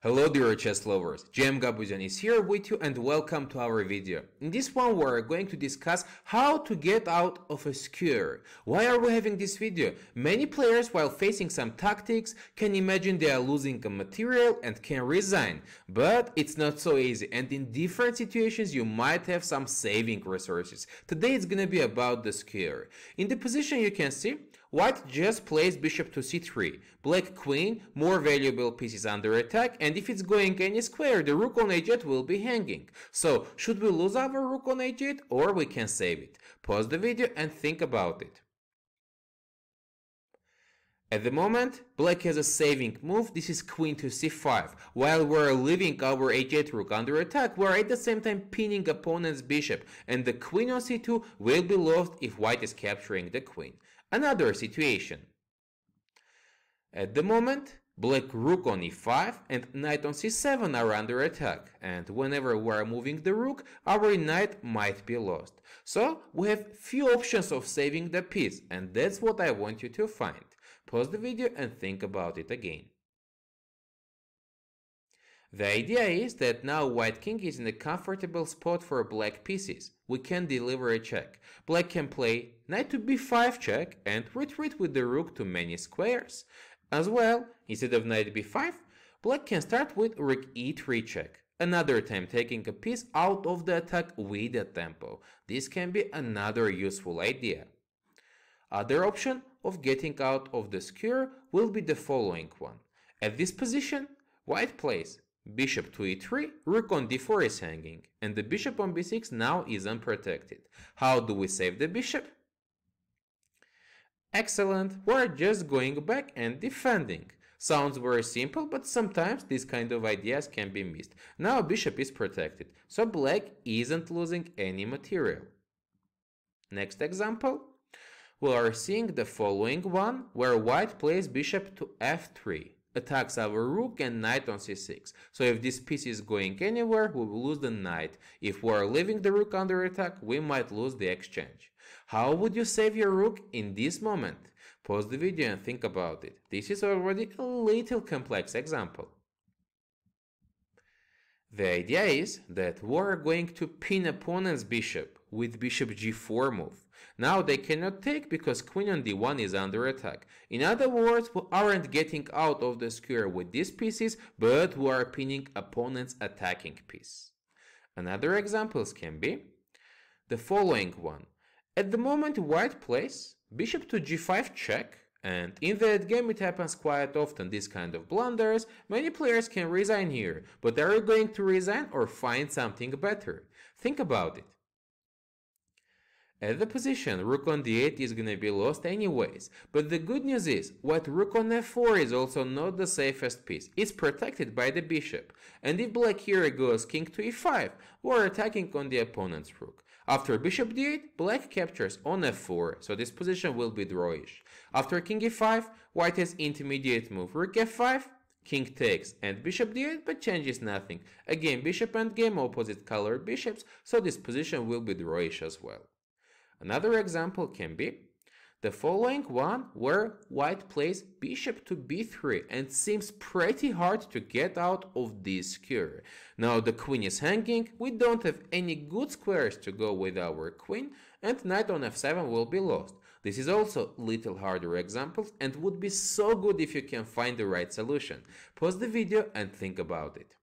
Hello dear chess lovers, GM Gabuzian is here with you and welcome to our video. In this one we are going to discuss how to get out of a skewer. Why are we having this video? Many players, while facing some tactics, can imagine they are losing a material and can resign. But it's not so easy, and in different situations you might have some saving resources. Today it's gonna be about the skewer. In the position you can see, white just plays bishop to c3, black queen, more valuable pieces under attack, and if it's going any square, the rook on a8 will be hanging. So, should we lose our rook on a8 or we can save it? Pause the video and think about it. At the moment, black has a saving move, this is queen to c5. While we're leaving our h8 rook under attack, we're at the same time pinning opponent's bishop, and the queen on c2 will be lost if white is capturing the queen. Another situation. At the moment, black rook on e5 and knight on c7 are under attack, and whenever we are moving the rook, our knight might be lost. So we have few options of saving the piece, and that's what I want you to find. Pause the video and think about it again. The idea is that now white king is in a comfortable spot for black pieces. We can deliver a check. Black can play knight to b5 check and retreat with the rook to many squares. As well, instead of knight b5, black can start with rook e3 check. Another time taking a piece out of the attack with a tempo. This can be another useful idea. Other option of getting out of the skewer will be the following one. At this position, white plays bishop to e3, rook on d4 is hanging, and the bishop on b6 now is unprotected. How do we save the bishop? Excellent, we're just going back and defending. Sounds very simple, but sometimes these kind of ideas can be missed. Now bishop is protected, so black isn't losing any material. Next example, we are seeing the following one, where white plays bishop to f3, attacks our rook and knight on c6. So if this piece is going anywhere, we will lose the knight. If we are leaving the rook under attack, we might lose the exchange. How would you save your rook in this moment? Pause the video and think about it. This is already a little complex example. The idea is that we are going to pin opponent's bishop with bishop g4 move. Now they cannot take because queen on d1 is under attack. In other words, we aren't getting out of the square with these pieces, but we are pinning opponent's attacking piece. Another examples can be the following one. At the moment white plays bishop to g5 check, and in that game it happens quite often, these kind of blunders. Many players can resign here, but are you going to resign or find something better? Think about it. At the position, rook on d8 is gonna be lost anyways, but the good news is, white rook on f4 is also not the safest piece, it's protected by the bishop, and if black here goes king to e5, we're attacking on the opponent's rook. After bishop d8, black captures on f4, so this position will be drawish. After king e5, white has intermediate move, rook f5, king takes and bishop d8, but changes nothing. Again, bishop and game, opposite colored bishops, so this position will be drawish as well. Another example can be the following one, where white plays bishop to b3 and seems pretty hard to get out of this skewer. Now the queen is hanging, we don't have any good squares to go with our queen, and knight on f7 will be lost. This is also little harder examples and would be so good if you can find the right solution. Pause the video and think about it.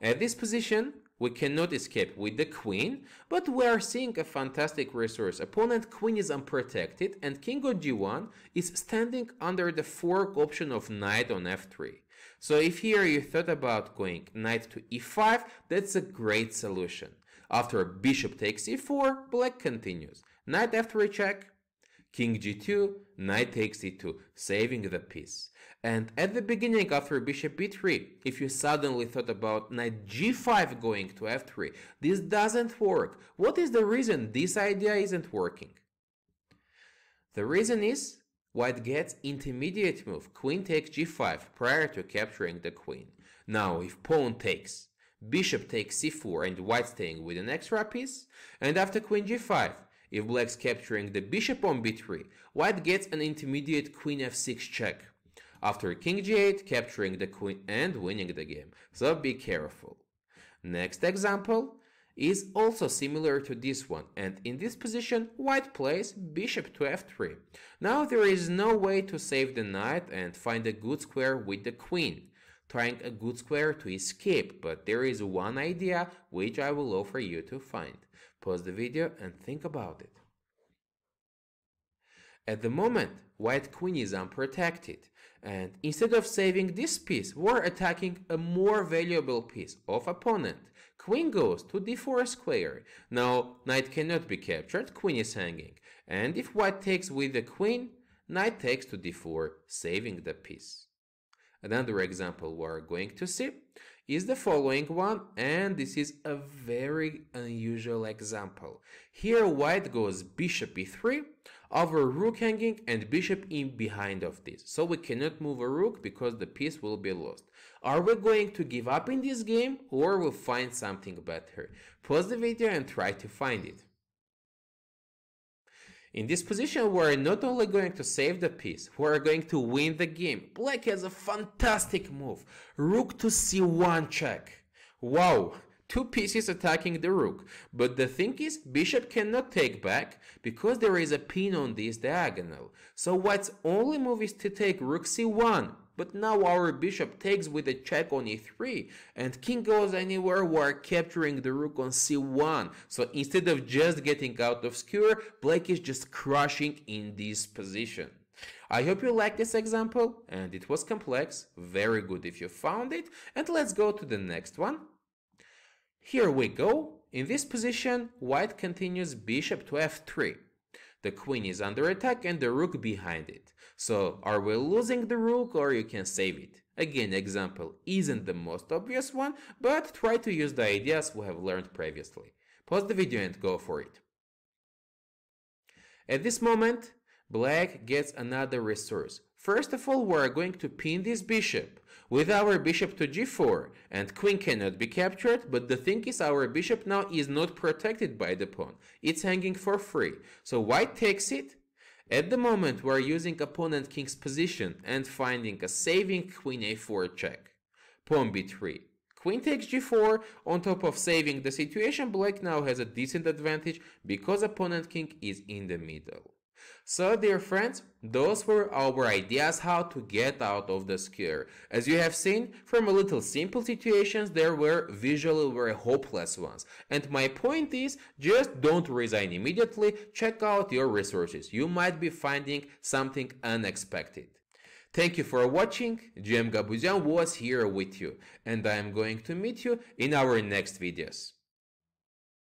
At this position, we cannot escape with the queen, but we are seeing a fantastic resource. Opponent queen is unprotected and king on g1 is standing under the fork option of knight on f3. So if here you thought about going knight to e5, that's a great solution. After bishop takes e4, black continues. Knight f3 check, king g2, knight takes e2, saving the piece. And at the beginning, after bishop b3, if you suddenly thought about knight g5 going to f3, this doesn't work. What is the reason this idea isn't working? The reason is, white gets intermediate move, queen takes g5 prior to capturing the queen. Now, if pawn takes, bishop takes c4 and white staying with an extra piece, and after queen g5, if black's capturing the bishop on b3, white gets an intermediate queen f6 check. after king g8, capturing the queen and winning the game, so be careful. Next example is also similar to this one, and in this position white plays bishop to f3. Now there is no way to save the knight and find a good square with the queen, trying a good square to escape, but there is one idea which I will offer you to find. Pause the video and think about it. At the moment, white queen is unprotected, and instead of saving this piece, we're attacking a more valuable piece of opponent. Queen goes to d4 square. Now knight cannot be captured, queen is hanging, and if white takes with the queen, knight takes to d4, saving the piece. Another example we're going to see is the following one, and this is a very unusual example. Here white goes bishop e3 over rook hanging and bishop in behind of this, so we cannot move a rook because the piece will be lost. Are we going to give up in this game, or we'll find something better? Pause the video and try to find it. In this position, we're not only going to save the piece, we're going to win the game. Black has a fantastic move. Rook to c1 check. Wow, two pieces attacking the rook. But the thing is, bishop cannot take back because there is a pin on this diagonal. So white's only move is to take rook c1. But now our bishop takes with a check on e3, and king goes anywhere, we're capturing the rook on c1. So instead of just getting out of square, black is just crushing in this position. I hope you liked this example, and it was complex, very good if you found it, and let's go to the next one. Here we go. In this position, white continues bishop to f3. The queen is under attack and the rook behind it. So are we losing the rook, or you can save it? Again, example isn't the most obvious one, but try to use the ideas we have learned previously. Pause the video and go for it. At this moment, black gets another resource. First of all, we're going to pin this bishop with our bishop to g4, and queen cannot be captured, but the thing is our bishop now is not protected by the pawn. It's hanging for free. So white takes it. At the moment, we're using opponent king's position and finding a saving queen a4 check. Pawn b3. Queen takes g4. On top of saving the situation, black now has a decent advantage because opponent king is in the middle. So dear friends, those were our ideas how to get out of the square. As you have seen, from a little simple situations there were visually very hopeless ones. And my point is, just don't resign immediately, check out your resources. You might be finding something unexpected. Thank you for watching. GM Gabuzian was here with you, and I am going to meet you in our next videos.